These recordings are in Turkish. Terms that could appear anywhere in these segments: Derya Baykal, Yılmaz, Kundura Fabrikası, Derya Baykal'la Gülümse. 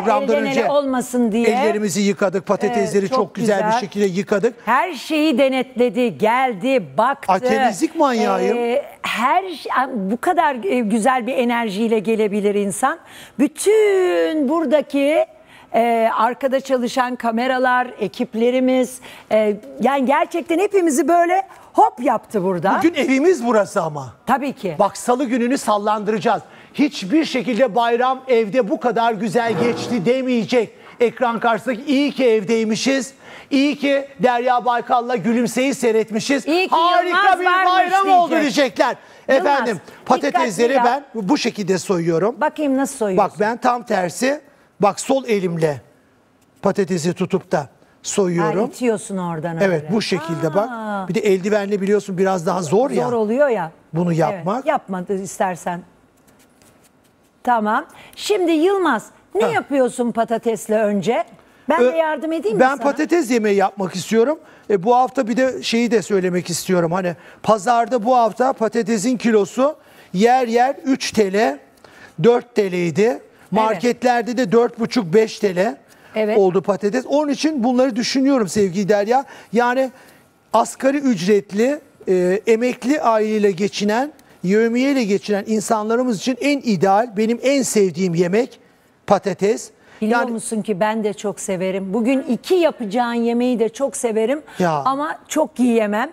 Programdan önce olmasın diye ellerimizi yıkadık, patatesleri çok güzel bir şekilde yıkadık. Her şeyi denetledi, geldi, baktı. Temizlik manyağıyım. Bu kadar güzel bir enerjiyle gelebilir insan. Bütün buradaki arkada çalışan kameralar, ekiplerimiz, yani gerçekten hepimizi böyle hop yaptı burada. Bugün evimiz burası ama. Tabii ki. Bak, salı gününü sallandıracağız. Hiçbir şekilde bayram evde bu kadar güzel geçti demeyecek. Ekran karşısındaki iyi ki evdeymişiz. İyi ki Derya Baykal'la Gülümse'yi seyretmişiz. Harika bir bayram oldu diyecekler. Efendim, patatesleri ben bu şekilde soyuyorum. Bakayım nasıl soyuyorsun? Bak, ben tam tersi. Bak, sol elimle patatesi tutup da soyuyorum. Ha, itiyorsun oradan öyle. Evet, bu şekilde. Aa, bak. Bir de eldivenle biliyorsun biraz daha zor ya. Zor oluyor ya. Bunu yapmak. Evet, yapma istersen. Tamam. Şimdi Yılmaz, ne yapıyorsun patatesle önce? Ben de yardım edeyim mi sana? Ben patates yemeği yapmak istiyorum. Bu hafta bir de şeyi de söylemek istiyorum. Hani pazarda bu hafta patatesin kilosu yer yer 3 TL, 4 TL'ydi. Marketlerde de 4,5-5 TL oldu patates. Onun için bunları düşünüyorum sevgili Derya. Yani asgari ücretli, emekli aileyle geçinen, yevmiyeyle geçinen insanlarımız için en ideal, benim en sevdiğim yemek patates. Biliyor musun ki ben de çok severim. Bugün iki yapacağın yemeği de çok severim ama çok yiyemem.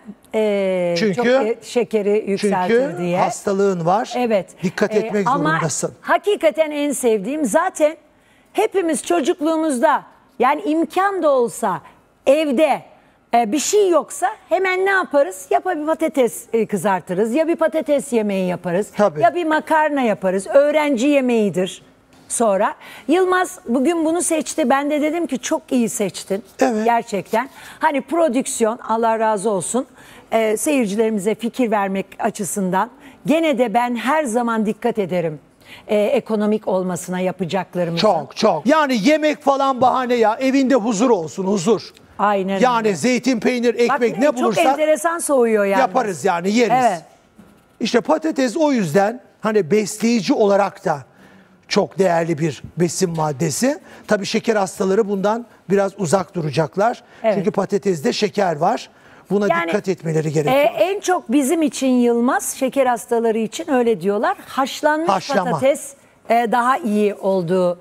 Çünkü çok şekeri yükseltir diye. Hastalığın var. Evet. Dikkat etmek zorundasın. Ama hakikaten en sevdiğim, zaten hepimiz çocukluğumuzda, yani imkan da olsa evde bir şey yoksa hemen ne yaparız? Ya bir patates kızartırız, ya bir patates yemeği yaparız, ya bir makarna yaparız. Öğrenci yemeğidir. Sonra Yılmaz bugün bunu seçti. Ben de dedim ki çok iyi seçtin. Evet. Gerçekten. Hani prodüksiyon, Allah razı olsun, seyircilerimize fikir vermek açısından. Gene de ben her zaman dikkat ederim ekonomik olmasına yapacaklarımızın. Çok çok. Yani yemek falan bahane ya. Evinde huzur olsun, huzur. Aynen. Yani zeytin, peynir, ekmek, bak, ne bulursak. Çok enteresan soğuyor yani. Yaparız yani, yeriz. Evet. İşte patates o yüzden hani besleyici olarak da çok değerli bir besin maddesi. Tabii şeker hastaları bundan biraz uzak duracaklar. Evet. Çünkü patatesde şeker var. Buna dikkat etmeleri gerekiyor. En çok bizim için Yılmaz, şeker hastaları için öyle diyorlar. Haşlanmış patates daha iyi olduğu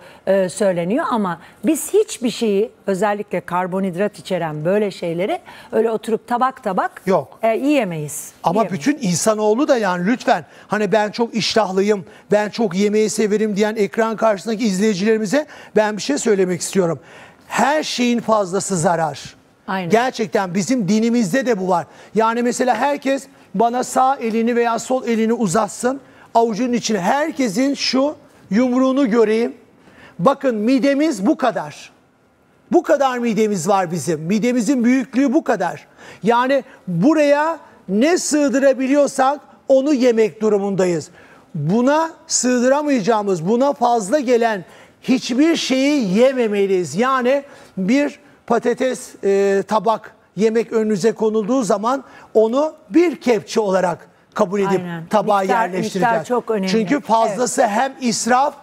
söyleniyor ama biz hiçbir şeyi, özellikle karbonhidrat içeren böyle şeyleri öyle oturup tabak tabak yiyemeyiz. Ama bütün insanoğlu da, yani lütfen, hani ben çok iştahlıyım, ben çok yemeği severim diyen ekran karşısındaki izleyicilerimize ben bir şey söylemek istiyorum. Her şeyin fazlası zarar. Aynen. Gerçekten bizim dinimizde de bu var. Yani mesela herkes bana sağ elini veya sol elini uzatsın, avucunun içine herkesin şu yumruğunu göreyim. Bakın, midemiz bu kadar. Bu kadar midemiz var bizim. Midemizin büyüklüğü bu kadar. Yani buraya ne sığdırabiliyorsak onu yemek durumundayız. Buna sığdıramayacağımız, buna fazla gelen hiçbir şeyi yememeliyiz. Yani bir patates tabak yemek önünüze konulduğu zaman onu bir kepçe olarak kabul edip tabağa yerleştireceğiz. Çok önemli. Çünkü fazlası hem israf,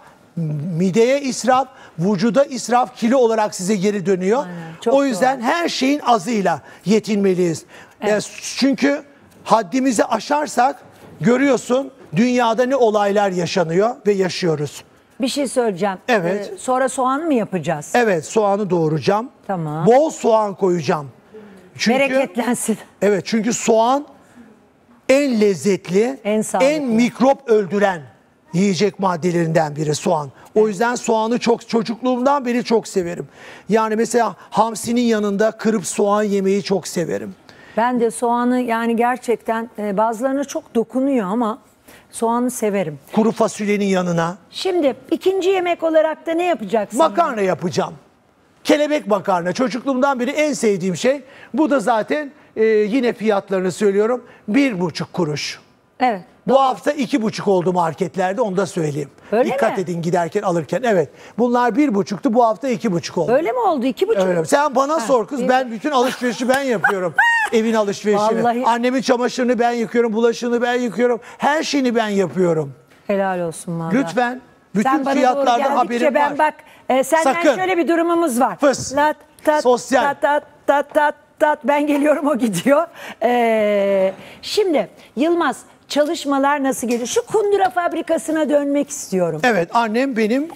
mideye israf, vücuda israf, kilo olarak size geri dönüyor. O yüzden her şeyin azıyla yetinmeliyiz. Çünkü haddimizi aşarsak görüyorsun dünyada ne olaylar yaşanıyor ve yaşıyoruz. Bir şey söyleyeceğim. Evet. Sonra soğan mı yapacağız? Evet, soğanı doğuracağım. Tamam. Bol soğan koyacağım. Çünkü, bereketlensin. Evet, çünkü soğan en lezzetli, en mikrop öldüren yiyecek maddelerinden biri soğan. O yüzden soğanı çok, çocukluğumdan beri çok severim. Yani mesela hamsinin yanında kırıp soğan yemeyi çok severim. Ben de soğanı, yani gerçekten bazılarına çok dokunuyor ama soğanı severim. Kuru fasulyenin yanına. Şimdi ikinci yemek olarak da ne yapacaksın? Makarna yapacağım. Kelebek makarna. Çocukluğumdan beri en sevdiğim şey. Bu da zaten yine fiyatlarını söylüyorum. 1,5 kuruş. Evet. Bu hafta 2,5 oldu marketlerde, onu da söyleyeyim. Öyle Dikkat edin giderken, alırken. Evet. Bunlar 1,5'tu, bu hafta 2,5 oldu. Öyle mi oldu? 2,5 mu? Sen bana sor kız. Ben bütün alışverişi ben yapıyorum. Evin alışverişini. Vallahi. Annemin çamaşırını ben yıkıyorum. Bulaşığını ben yıkıyorum. Her şeyini ben yapıyorum. Helal olsun bana. Lütfen. Bütün fiyatlarda haberim ben var. Bak, senden sakın. Şöyle bir durumumuz var. Fıs. Lat, tat, sosyal. Tat, tat, tat, tat, tat. Ben geliyorum, o gidiyor. Şimdi Yılmaz, çalışmalar nasıl geliyor? Şu Kundura Fabrikası'na dönmek istiyorum. Evet, annem benim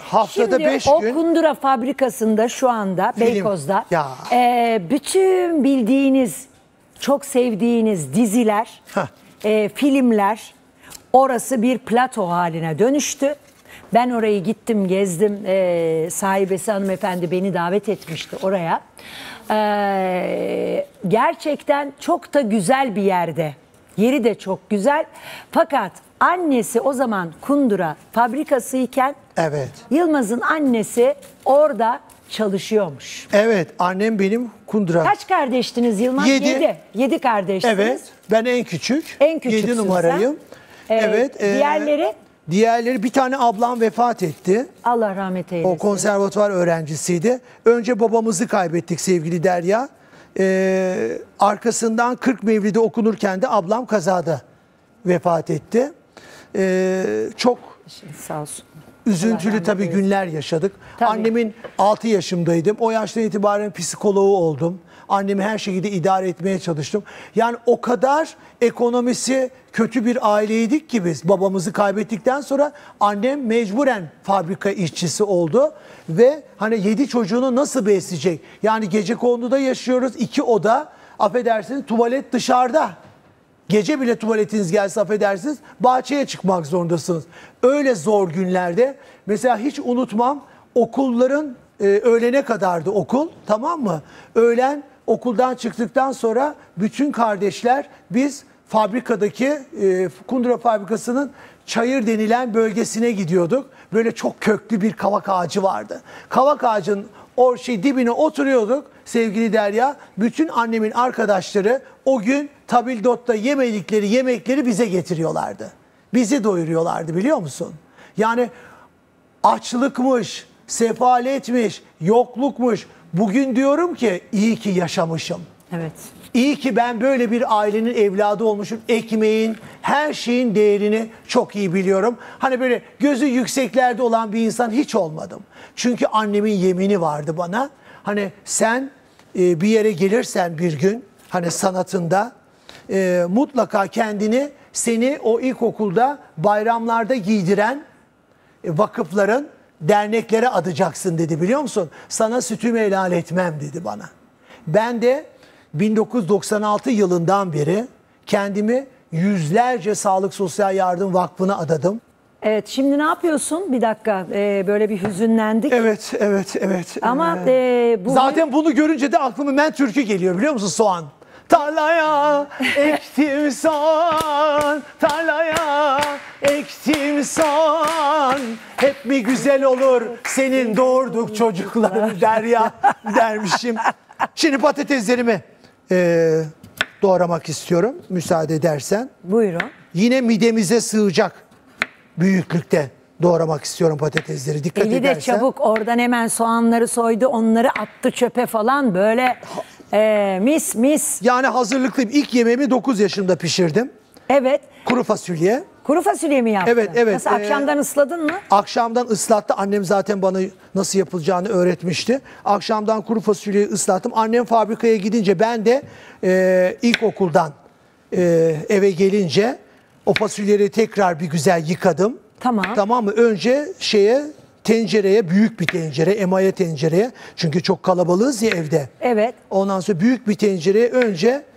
haftada 5 gün. Şimdi o Kundura Fabrikası'nda şu anda film. Beykoz'da bütün bildiğiniz, çok sevdiğiniz diziler, filmler, orası bir plato haline dönüştü. Ben orayı gittim, gezdim. Sahibesi hanımefendi beni davet etmişti oraya. Gerçekten çok da güzel bir yerde. Yeri de çok güzel. Fakat annesi o zaman Kundura Fabrikası iken Yılmaz'ın annesi orada çalışıyormuş. Evet, annem benim Kundura. Kaç kardeştiniz Yılmaz? 7. 7 kardeştiniz. Evet, ben en küçük. En küçüksün. 7 numarayım. Evet. Diğerleri? Diğerleri, bir tane ablam vefat etti. Allah rahmet eylesin. O konservatuvar öğrencisiydi. Önce babamızı kaybettik sevgili Derya. Arkasından 40 Mevlid'i okunurken de ablam kazada vefat etti. Çok sağ olsun. Üzüntülü tabii günler yaşadık. Tabii. Annemin 6 yaşımdaydım. O yaştan itibaren psikoloğu oldum. Annemi her şekilde idare etmeye çalıştım. Yani o kadar ekonomisi kötü bir aileydik ki biz. Babamızı kaybettikten sonra annem mecburen fabrika işçisi oldu. Ve hani 7 çocuğunu nasıl besleyecek? Yani gecekonduda yaşıyoruz. 2 oda, affedersiniz, tuvalet dışarıda. Gece bile tuvaletiniz gelse, affedersiniz, bahçeye çıkmak zorundasınız. Öyle zor günlerde. Mesela hiç unutmam, okulların öğlene kadardı okul, tamam mı? Öğlen okuldan çıktıktan sonra bütün kardeşler biz fabrikadaki Kundura Fabrikası'nın çayır denilen bölgesine gidiyorduk. Böyle çok köklü bir kavak ağacı vardı. Kavak ağacının o dibine oturuyorduk sevgili Derya. Bütün annemin arkadaşları o gün Tabildot'ta yemedikleri yemekleri bize getiriyorlardı. Bizi doyuruyorlardı, biliyor musun? Yani açlıkmış, sefaletmiş, yoklukmuş. Bugün diyorum ki iyi ki yaşamışım. Evet. İyi ki ben böyle bir ailenin evladı olmuşum. Ekmeğin, her şeyin değerini çok iyi biliyorum. Hani böyle gözü yükseklerde olan bir insan hiç olmadım. Çünkü annemin yemini vardı bana. Hani sen bir yere gelirsen bir gün, hani sanatında mutlaka kendini, seni o ilkokulda bayramlarda giydiren vakıfların, derneklere atacaksın dedi, biliyor musun? Sana sütümü helal etmem dedi bana. Ben de 1996 yılından beri kendimi yüzlerce Sağlık Sosyal Yardım Vakfı'na adadım. Evet, şimdi ne yapıyorsun? Bir dakika, böyle bir hüzünlendik. Evet. Ama bugün... Zaten bunu görünce de aklıma Men Türk'ü geliyor, biliyor musun? Soğan. Tarlaya ektim soğan, tarlaya ektim soğan. Hep mi güzel olur senin doğurduk çocukları Derya dermişim. Şimdi patateslerimi doğramak istiyorum, müsaade edersen. Buyurun. Yine midemize sığacak büyüklükte doğramak istiyorum patatesleri. Dikkat edersen. Eli de çabuk, oradan hemen soğanları soydu, onları attı çöpe falan, böyle mis. Yani hazırlıklıyım. İlk yemeğimi 9 yaşımda pişirdim. Evet. Kuru fasulye. Kuru fasulye mi yaptın? Evet. Nasıl, akşamdan ısladın mı? Akşamdan ıslattı. Annem zaten bana nasıl yapılacağını öğretmişti. Akşamdan kuru fasulyeyi ıslattım. Annem fabrikaya gidince ben de ilkokuldan eve gelince o fasulyeleri tekrar bir güzel yıkadım. Tamam mı? Önce tencereye, büyük bir tencere, emaye tencereye. Çünkü çok kalabalığız ya evde. Evet. Ondan sonra büyük bir tencereye önce...